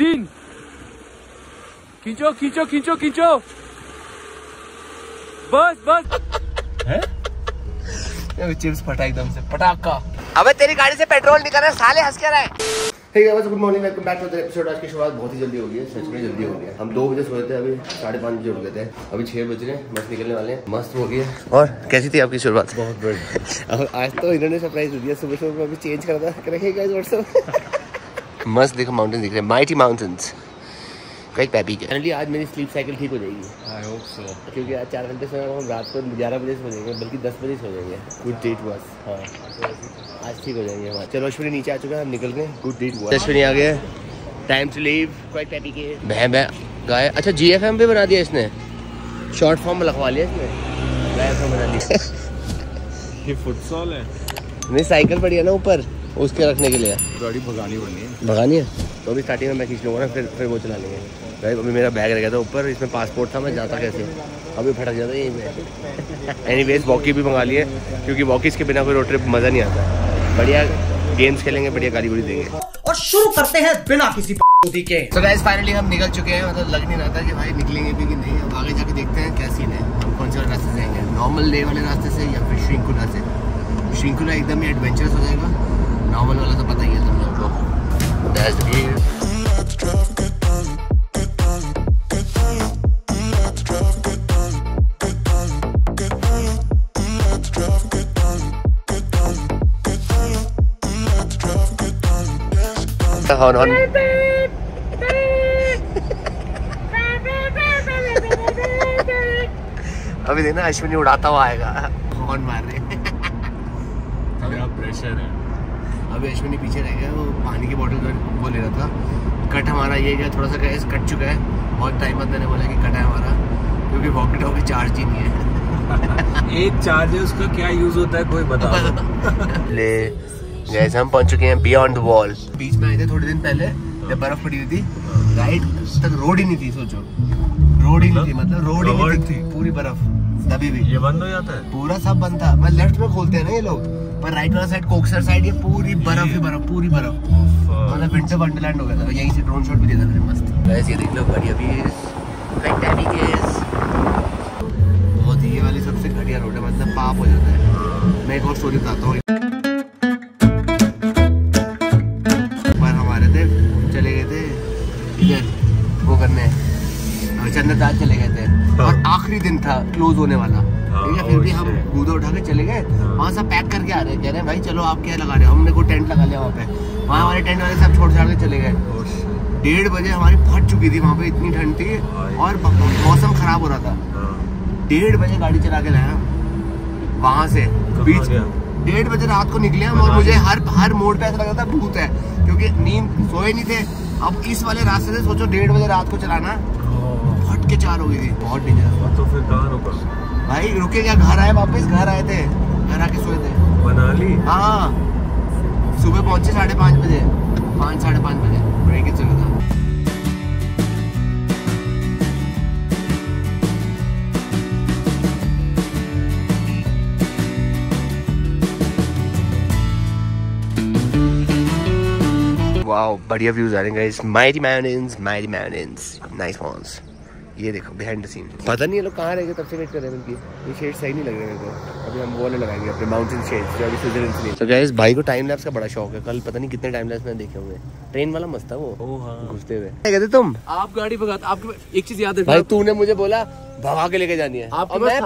तीन, खींचो खींचो खींचो खींचो, बस बस है? चिप्स फटा एकदम से, पटाखा। अबे तेरी गाड़ी से पेट्रोल निकल रहा है साले, हंस क्या रहा है? Hey guys, good morning, welcome back to the episode। आज की शुरुआत बहुत ही जल्दी हो गई है, सच में जल्दी हो गया। हम 2 बजे सोए थे, अभी 5:30 बजे उठ गए थे, अभी 6 बज रहे हैं, मस्त निकलने वाले हैं, मस्त हो गया। और कैसी थी आपकी शुरुआत? बहुत बढ़िया। आज तो इन्होंने सरप्राइज दिया, सुबह सुबह अभी चेंज करता है। Hey guys, what's up? मस्त देखो माउंटेन दिख रहे हैं, माइटी माउंटेन्स। फाइनली आज मेरी स्लीप साइकिल ठीक हो जाएगी। I hope so। क्योंकि आज 4 घंटे सोया, हम रात को 11 बजे सो जाएंगे, बल्कि 10 बजे सो जाएंगे। गुड डेट बस, हाँ आज ठीक हो जाएंगे हमारे। चलो अश्विनी नीचे आ चुका है, हम निकल गए। गुड डेट बस, अश्विनी आ गया। Time to leave. गाय अच्छा GFM पे बना दिया इसने, शॉर्ट फॉर्म लगवा लिया इसने, GFM बना दिया। ये फुटसॉल है, नहीं साइकिल पड़ी है ना ऊपर, उसके रखने के लिए। गाड़ी भगानी पड़नी है, भगानी है तो अभी स्टार्टिंग में मैं खींच लूँगा ना, फिर वो चला लेंगे भाई। अभी मेरा बैग रह गया था ऊपर, इसमें पासपोर्ट था, मैं जाता कैसे, अभी भटक जाता यहीं पे। एनीवेज वॉकी भी मंगा लिए, क्योंकि वॉकीज़ के बिना कोई रोड ट्रिप मज़ा नहीं आता। बढ़िया गेम्स खेलेंगे, बढ़िया गाली गुड़ी देंगे, और शुरू करते हैं बिना किसी के। तो गाइस फाइनली हम निकल चुके हैं, मतलब लग नहीं रहा था कि भाई निकलेंगे भी कि नहीं। अब आगे जाके देखते हैं क्या सीन है, हम कौन से रास्ते से जाएंगे, नॉर्मल डे वाले रास्ते से या फिर शिंकुला से। शिंकुला एकदम ही एडवेंचरस हो जाएगा, नॉर्मल वाला तो पता ही है तुम लोग को। अभी देखना अश्विनी उड़ाता हुआ आएगा, हॉर्न मारने। अभी प्रेशर है, अभी अश्विनी पीछे रह गया, वो पानी की बोतल वो ले रहा था। कट हमारा ये गया, थोड़ा सा गैस कट चुका है, बहुत टाइम बाद मैंने बोला कि कट है हमारा, क्योंकि पॉकेट वॉकेट चार्ज ही नहीं है। एक चार्ज है, उसका क्या यूज होता है कोई बता दो। ले गैस, हम पहुंच चुके हैं बियॉन्ड वॉल। बीच में आए थे थोड़े दिन पहले, जब बर्फ पड़ी हुई थी, राइट तक रोड ही नहीं थी, सोचो रोड ही नहीं थी, मतलब रोड ही नहीं थी, पूरी बर्फ, तभी भी ये बंद हो जाता है, पूरा सब बंद था। मैं लेफ्ट में खोलते हैं ना ये लोग, पर राइट वाला साइड कोक्सर साइड ये पूरी बर्फ ही बर्फ, पूरी बर्फ, मतलब विंटर वंडरलैंड हो गया था। यहीं से ड्रोन शॉट भी देता था मस्त। वैसे ये देख लो बढ़िया भी है, बहुत ही ये वाली सबसे घटिया रोड है, मतलब पाप हो जाता है। मैं एक और स्टोरी बताता हूँ, पर हमारे थे चले गए थे इधर वो करने, चंद्रदास चले गए थे, और आखिरी दिन था क्लोज होने वाला, ठीक है, फिर भी हम कूदा उठा के चले गए। वहाँ सब पैक करके आ रहे हैं, कह रहे हैं भाई चलो आप क्या लगा रहे हो, हमने को टेंट लगा लिया वहाँ पे, वहाँ हमारे टेंट वाले सब छोड़ छाड़ के चले गए। 1:30 बजे हमारी फट चुकी थी वहाँ पे, इतनी ठंड थी और मौसम खराब हो रहा था। 1:30 बजे गाड़ी चला के लाया वहाँ से, बीच 1:30 बजे रात को निकले हम, और मुझे हर मोड़ पे ऐसा लग रहा था भूत है, क्योंकि नींद सोए नहीं थे। अब इस वाले रास्ते से सोचो 1:30 बजे रात को चलाना, फट के 4 हो गई थी, बहुत डेंजरस। तो फिर कहाँ रुका भाई, रुके क्या, घर आए वापस, घर आए थे, घर आके सोए थे मनाली। हाँ सुबह पहुंचे 5:30 बजे, 5-5:30 बजे ब्रेक ही चला था। वाओ बढ़िया व्यूज आ रहे हैं guys, mighty mountains, mighty mountains, nice ones. ये देखो बिहाइंड द सीन, पता नहीं ये लोग कहाँ रह गए, तब से वेट कर रहे हैं उनकी। ये शेड सही नहीं लग रहे मेरे को, अभी हम वो वाले लगाएंगे अपने माउंटेन शेड्स जो अभी स्विट्जरलैंड से। तो गाइस भाई को टाइम लैप्स का बड़ा शौक है, कल पता नहीं कितने टाइम लैप्स मैंने देखे होंगे। ट्रेन वाला मस्त था वो, घुसते हुए कहते तुम आप गाड़ी भगाते, आपको एक चीज याद है भाई, तूने मुझे बोला भगा के लेके जानी है, और मैं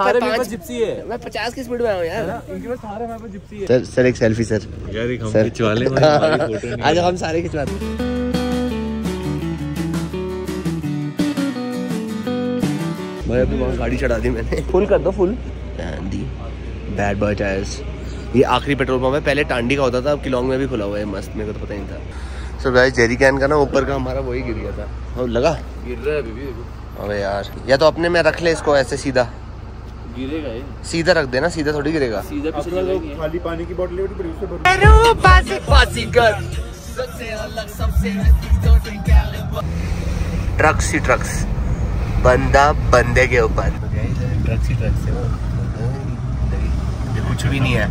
50 की स्पीड में आया हूं यार, इनके पास सारे मेरे पास जिप्सी है। सर एक सेल्फी सर, यार हम खिंचवा ले भाई, आज हम सारे खिंचवाते हैं। भाई अभी वहाँ गाड़ी चढ़ा दी मैंने, फुल कर दो full. Tandi bad boy tyres, ये आखिरी पेट्रोल पंप है, पहले टांडी का होता था, अब किलोंग में भी खुला हुआ है मस्त, मेरे को तो पता नहीं था। सो गाइस जेरी कैन का ना ऊपर का हमारा वही गिर गया था, और लगा गिर रहा है अभी भी। अरे यार या तो अपने में रख ले इसको, ऐसे सीधा गिरेगा, सीधा रख देना, सीधा थोड़ी गिरेगा, सीधा खाली पानी की बोतल। ट्रक्स ही ट्रक्स, बंदा बंदे के ऊपर, कुछ भी नहीं है।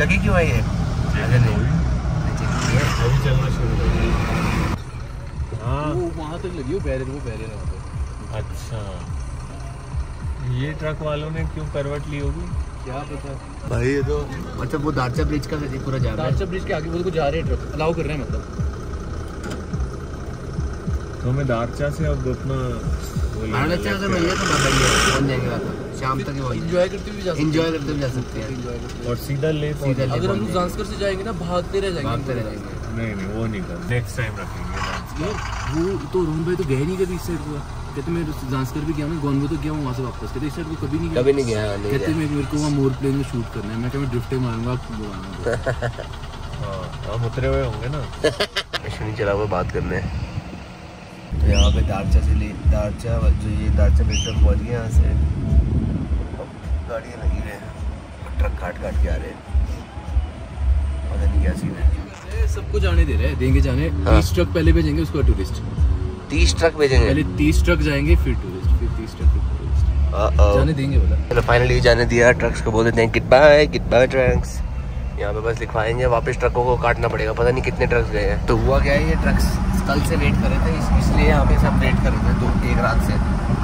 लगी क्यों है ये? अभी चलना शुरू। वहाँ तक लगी हो बैरियर, वो बैरियर वहाँ पे। अच्छा, ये ट्रक वालों ने क्यों करवट ली होगी क्या पता भाई। ये तो मतलब वो दारचा ब्रिज का पूरा जा रहा है, दारचा ब्रिज के आगे वो जा रहे हैं ट्रक, अलाउ कर रहे हैं मतलब। तो मैं दारचा से अब अपना बाराचा अगर मिल गया तो पहुँच जाएंगे वापस शाम तक, वही इंजॉय करते हुए जा सकते हैं। और सीधा ले अगर हम डांसकर से जाएंगे ना भागते रह जाएंगे, भागते रह जाएंगे। नहीं नहीं वो नहीं कर, नेक्स्ट टाइम रखेंगे वो तो। रोहन भाई तो गए नहीं कभी इस साइड को, कहते मैं डांसकर भी गया हूँ, गोनबो तो गया हूँ, वहाँ से वापस कहते इस साइड को कभी नहीं गया, कभी नहीं गया। कहते मेरे को वहाँ मोर प्लेन में शूट करना है, मैं कभी ड्रिफ्टें मारूंगा आपको। हम उतरे हुए होंगे ना, नहीं चला हुआ बात करने हैं। तो यहाँ पे दारचा से ले दारचा जो ये दारचा ब्रिज तक पहुँच गए, यहाँ से गाड़ियाँ लगी रहे हैं, ट्रक काट काट के आ रहे हैं, पता नहीं क्या सीन है। सबको जाने दे रहे हैं, देंगे जाने। हाँ। 30 ट्रक पहले भेजेंगे, उसके बाद टूरिस्ट। 30 ट्रक भेजेंगे पहले, 30 ट्रक जाएंगे फिर टूरिस्ट, फिर 30 ट्रक जाने देंगे बोला। चलो फाइनली जाने दिया, ट्रक्स को बोल देते हैं गुड बाय ट्रक्स। यहाँ पे बस लिखवाएंगे, वापस ट्रकों को काटना पड़ेगा, पता नहीं कितने ट्रक्स गए हैं। तो हुआ क्या है, ये ट्रक्स कल से वेट कर रहे थे, इसलिए यहाँ पे सब वेट कर रहे थे दो एक रात से।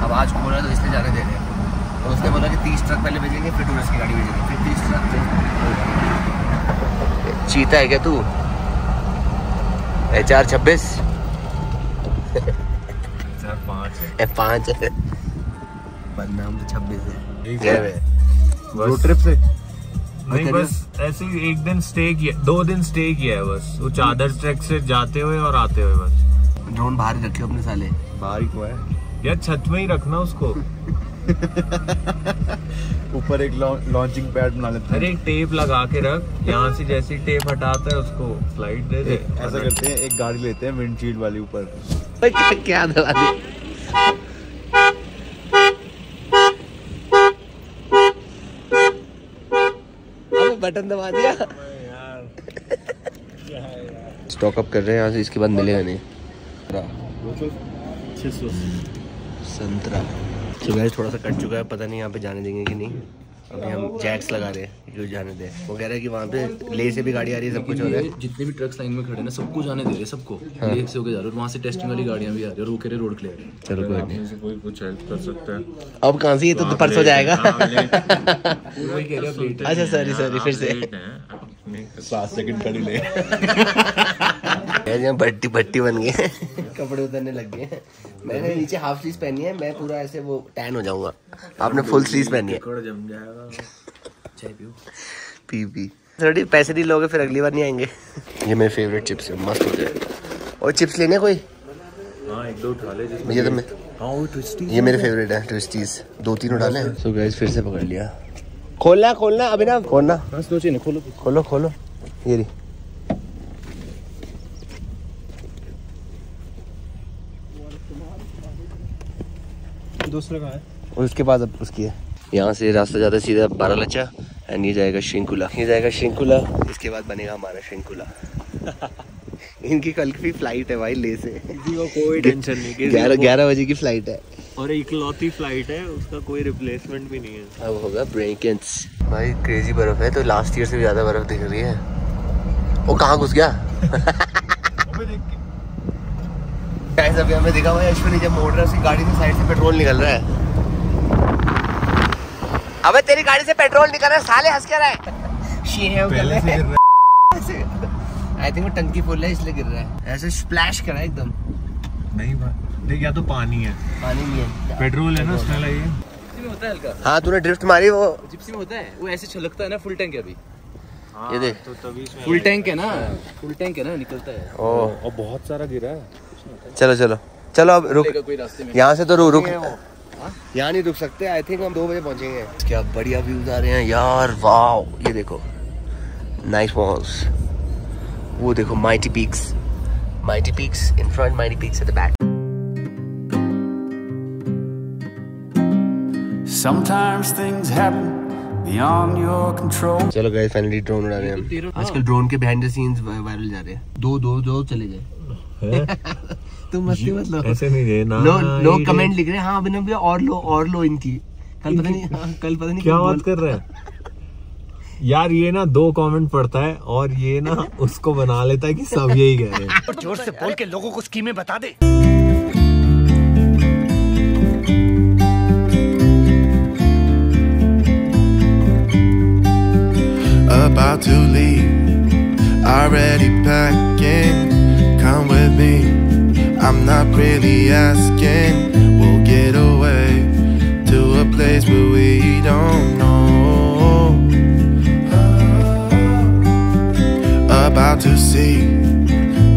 अब आज खोल रहे हैं तो इसलिए जाने दे रहे हैं। तो उसने बोला कि 30 ट्रक पहले भेजेंगे, फिर टूरिस्ट की गाड़ी भेजेंगे, फिर 30 ट्रक। चीता है क्या तू, HR 26 5 है, बदनाम तो 26 है। रोड ट्रिप से नहीं, बस ऐसे ही एक दिन स्टे किया, 2 दिन स्टे किया है बस, वो चादर ट्रैक से जाते हुए और आते हुए बस। ड्रोन बाहर रखियो अपने, साले बाहर ही हुआ है यार, छत में ही रखना उसको। ऊपर एक लॉन्चिंग पैड बना लेते हैं। अरे एक टेप लगा के रख, यहाँ से जैसी टेप हटाता है उसको स्लाइड दे दे। ऐसा करते हैं, एक गाड़ी लेते हैं विंडशील्ड वाली ऊपर, क्या दला दी। बटन दबा दिया यार। स्टॉक अप कर रहे हैं यहाँ से, इसके बाद मिलेगा नहीं। 617 तो गैस थोड़ा सा कट चुका है, पता नहीं यहाँ पे जाने देंगे कि नहीं। अभी हम जैक्स लगा रहे हैं क्यों जाने दे, वो कह रहे हैं कि वहाँ पे ले से भी गाड़ी आ रही है, सब कुछ हो रहा है। जितने भी ट्रक्स लाइन में खड़े ना सबको जाने दे रहे, सबको ले से होके जा रहे, और वहाँ से टेस्टिंग वाली गाड़ियाँ भी आ रही है, और वो कह रहे रोड क्लियर है। चलो कोई कुछ हेल्प कर सकता है। अब कहाँ से, ये तो परसों जाएगा। अच्छा सॉरी फिर से 7 सेकंड खड़ी ले, भट्टी बन गई, कपड़े उतरने लग गए। मैंने नीचे हाफ स्लीव पहनी है, मैं पूरा ऐसे वो टैन हो जाऊंगा, आपने फुल स्लीव पहनी है। जम जाएगा। पी थोड़ी पैसे नहीं लोगे फिर अगली बार नहीं आएंगे। ये मेरे फेवरेट चिप्स है, मस्त होते हैं। और चिप्स लेने कोई, हाँ एक दो उठा ले, ये मेरे फेवरेट है ट्विस्टीज, 2-3 उठा लें। सो गाइस फिर से पकड़ लिया, खोलना अभी ना खोलना, खोलो ये रही। दूसरा कहाँ है? उसके बाद अब उसकी है। यहाँ से रास्ता जाता है सीधा बारालाचा, एंड ये जाएगा शिंकुला, इसके बाद बनेगा हमारा शिंकुला। इनकी कल की फ्लाइट है भाई ले से, कोई टेंशन नहीं, 11 बजे की फ्लाइट है, और इकलौती फ्लाइट है, उसका कोई रिप्लेसमेंट भी नहीं है। अब होगा ब्रेकिंग्स। भाई क्रेजी बर्फ है, तो लास्ट ईयर से भी ज्यादा बर्फ दिख रही है। वो कहाँ घुस गया? अभी हमें देखा हुआ है, अश्विनी जब मोड़ रहा है उसकी गाड़ी से साइड से पेट्रोल निकल रहा है। अबे तेरी गाड़ी से पेट्रोल निकल रहा है साले, हंस क्या रहा है? आई थिंक वो टंकी फुल है इसलिए गिर रहा है, ऐसे स्प्लैश करा एकदम। नहीं भाई या तो पानी है, पानी नहीं है, पेट्रोल है ना उसमें होता है हल्का। हाँ तूने ड्रिफ्ट मारी, वो जिप्सी में होता है, वो ऐसे छलकता है ना, फुल टैंक है अभी। हाँ, ये देख तो तभी फुल टैंक है ना निकलता है। और बहुत सारा गिरा है। चलो अब रुक, यहाँ से तो रुक, यहाँ नहीं रुक सकते, आई थिंक हम 2 बजे पहुँचेंगे। क्या बढ़िया व्यूज आ रहे हैं यार, वाव ये देखो नाइस वॉल्स, वो देखो mighty peaks in front, mighty peaks at the back. Sometimes things happen beyond your control. चलो गाइस फाइनली ड्रोन उड़ा रहे हैं। आजकल ड्रोन के बिहाइंड द सीन्स वायरल जा रहे हैं, दो चले जाए। तुम मस्ती मत लो, ऐसे नहीं है ना, लोग कमेंट लिख रहे हैं हाँ अभिनव भैया और लो इनकी, कल पता नहीं क्या बात कर रहा है यार। ये ना 2 कमेंट पढ़ता है और ये ना उसको बना लेता है कि सब यही कह रहे हैं। और जोर से बोल के लोगों को स्कीमें बता दे। about to leave. Already packing, come with me. I'm not really asking. We'll get away to a place where we don't know. About to see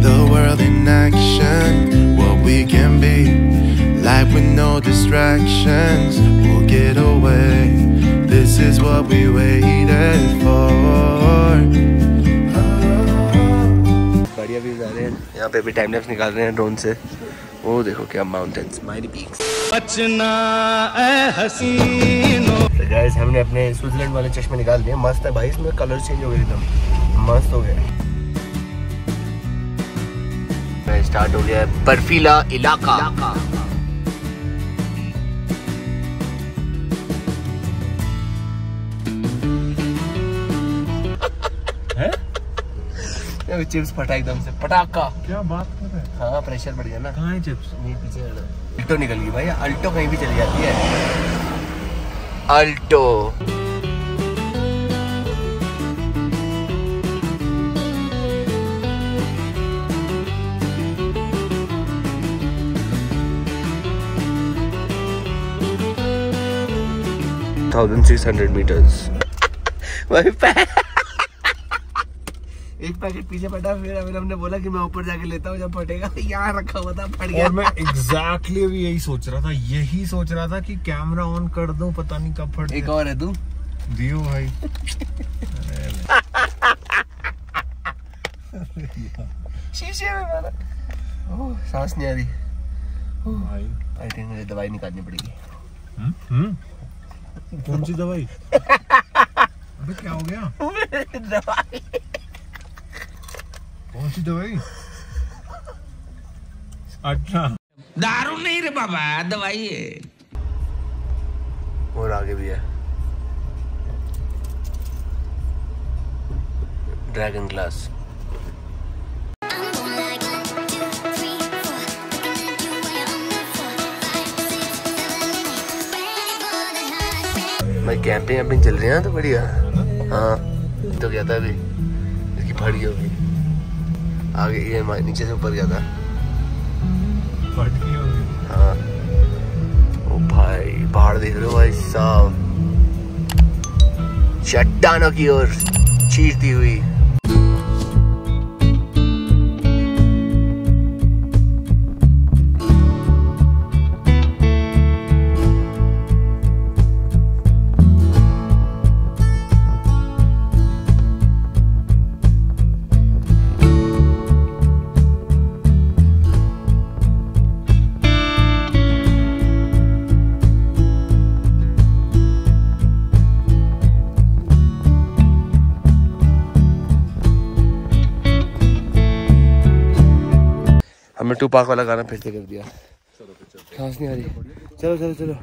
the world in action, what we can be, life with no distractions. We'll get away, this is what we waited for. बढ़िया भी जा रहे हैं, यहाँ पे भी time lapse निकाल रहे हैं ड्रोन से। वो देखो क्या माउंटेन्स, माइटी पीक्स। बचना ऐ हसीनो। तो गाइस हमने अपने स्विट्जरलैंड वाले चश्मे निकाल दिए, मस्त है भाई, इसमें कलर चेंज हो गए एकदम, मस्त हो गए। स्टार्ट हो गया है बर्फीला इलाका। है? चिप्स फटा एकदम से, पटाखा। क्या बात कर रहे हैं? हाँ, प्रेशर बढ़ गया ना। कहाँ है चिप्स? नहीं, पीछे अल्टो निकल गई भाई, अल्टो कहीं भी चली जाती है। Alto $1,600 meters। एक पैकेट पीछे फटा, फिर हमने बोला कि मैं ऊपर जाके लेता हूँ जब फटेगा। यहाँ रखा हुआ था, फट गया। और मैं एग्जैक्टली भी यही सोच रहा था कि कैमरा ऑन कर दूं, पता नहीं कब फट। एक और है तू दियो भाई। शीशे में मारा। ओह, सांस नहीं आ रही भाई। आई थिंक मुझे दवाई निकालनी पड़ेगी। कौन सी दवाई? अबे क्या हो गया? दवाई। कौन सी दवाई? अच्छा, दारू नहीं रे बाबा, दवाई है। और आगे भी है ड्रैगन ग्लास। भाई कैंपिंग वैम्पिंग चल रही है तो बढ़िया। हाँ तो गया था अभी, इसकी फट गई होगी आगे, ये नीचे से ऊपर गया था, फट गई होगी। हाँ ओ भाई, पहाड़ देख रहे हो भाई साहब, चट्टानों की ओर चीरती हुई। हमने टू पार्क वाला गाना फिर से कर दिया। सांस नहीं आ रही। चलो चलो चलो।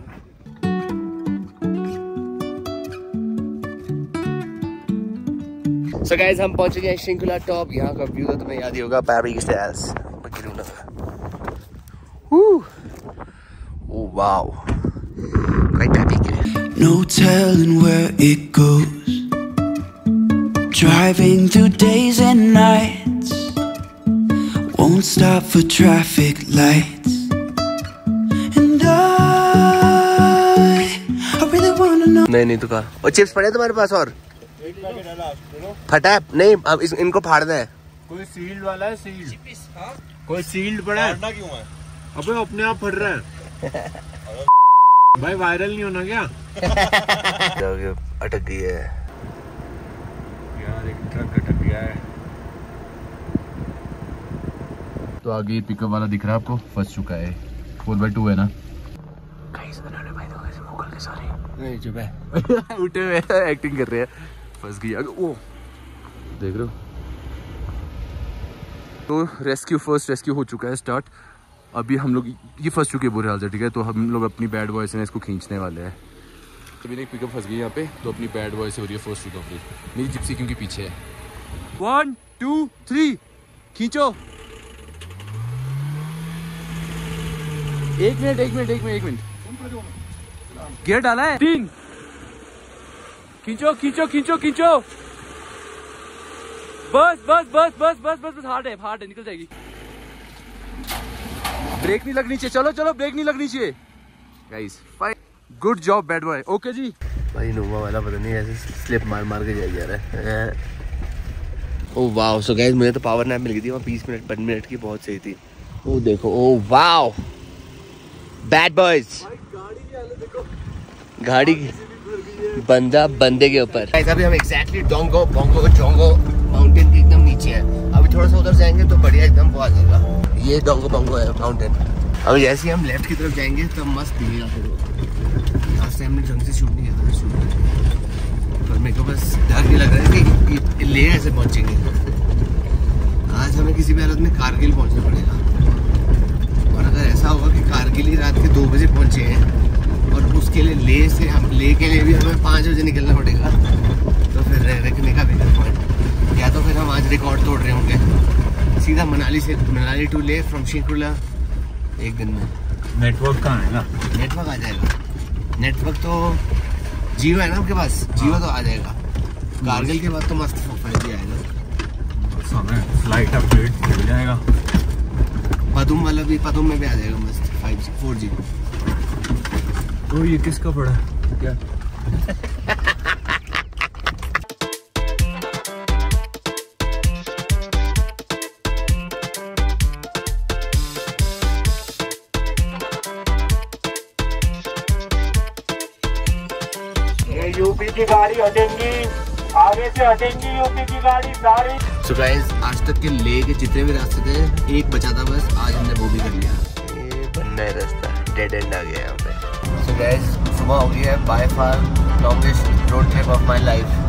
So guys, हम पहुंच गए हैं शिंकुला टॉप। यहाँ का व्यू तो तुम्हें याद ही होगा, पैरिस एल्स। Oh wow, no telling where it goes. Driving through days and nights. Won't stop for traffic lights. And I really wanna know. नहीं तो कहा। और चिप्स पड़े तुम्हारे पास? और एक पैकेट है लास्ट। फटा है? नहीं, अब इनको फाड़ना है। कोई सील्ड वाला है? सील्ड? हाँ? कोई सील्ड पड़ा है? फाड़ना क्यों है? अबे अपने आप फट रहा है। भाई वायरल नहीं होना क्या? अटक गई है यार, एक ट्रक अटक गया है। तो आगे पिकअप वाला दिख रहा है आपको, फंस चुका है। 4x2 है ना? नहीं चुप है। उठे हुए हैं, एक्टिंग कर रहे हैं। फंस गई आगे, ओ देख रहे हो। तो रेस्क्यू, फर्स्ट रेस्क्यू हो चुका है स्टार्ट। अभी हम लोग ये फंस चुके हैं बुरे हाल से, ठीक है। तो हम लोग अपनी बैड बॉय से इसको खींचने वाले हैं। अभी एक पिकअप फंस गई यहाँ पे, तो अपनी बैड बॉय से हो रही है फर्स्ट रिकवरी। मेरी जिप्सी क्योंकि पीछे है। 1 2 3 खींचो। एक मिनट, गियर डाला है। 3 खींचो खींचो खींचो खींचो। बस बस बस बस बस बस बस हार्ड है निकल जाएगी। ब्रेक नहीं लगनी चाहिए, चलो चलो ब्रेक नहीं लगनी चाहिए guys. Good job bad boy. Okay जी भाई इनोवा वाला पता नहीं ऐसे स्लिप मार मार के जाए जा रहा है। Oh wow. सो गाइस मुझे तो पावर नैप मिल गई थी वहाँ 20 मिनट की, बहुत सही थी। ओ देखो, ओ वाओ बैड बॉयज। गाड़ी बंदा बंदे के ऊपर। अभी हम एग्जैक्टली डोंगो बोंगो माउंटेन के एकदम नीचे है। अभी थोड़ा सा उधर जाएंगे तो बढ़िया एकदम वो आ जाएगा। ये डोंगो बोंगो है माउंटेन। अभी जैसे ही हम लेफ्ट की तरफ जाएंगे तब मस्त दिखेगा। लास्ट टाइम हमने जंग से शूट नहीं किया था, शूट किया पर मेरे को बस डर नहीं लग रहा है कि ले ऐसे पहुँचेंगे। आज हमें किसी भी हालत में कारगिल पहुँचना पड़ेगा। और अगर ऐसा होगा कि कारगिल ही रात के 2 बजे पहुँचे हैं और उसके लिए ले से हम ले के लिए भी हमें 5 बजे निकलना पड़ेगा तो फिर रखने का बेहतर पॉइंट। या तो फिर हम आज रिकॉर्ड तोड़ रहे होंगे सीधा मनाली से, मनाली टू ले फ्रॉम शिंकुला एक दिन में। नेटवर्क कहाँ है ना? नेटवर्क आ जाएगा। नेटवर्क तो जियो है ना आपके पास? जियो तो आ जाएगा। कारगिल के बाद तो मस्त 5G आएगा। फ्लाइट अपडेट मिल जाएगा। पदुम वाला भी, पदुम में भी आ जाएगा मस्त 5G 4G। तो ये किसका पड़ा है क्या? ये यूपी की गाड़ी हटेंगी, आगे से हटेंगी यूपी की गाड़ी सारी। So guys, आज तक के ले के जितने भी रास्ते थे एक बचा था बस, आज हमने वो भी कर लिया। ये बनना रास्ता डेड एंड आ गया यहाँ पे। So guys, सुबह हो गई है, by far longest road trip of my life.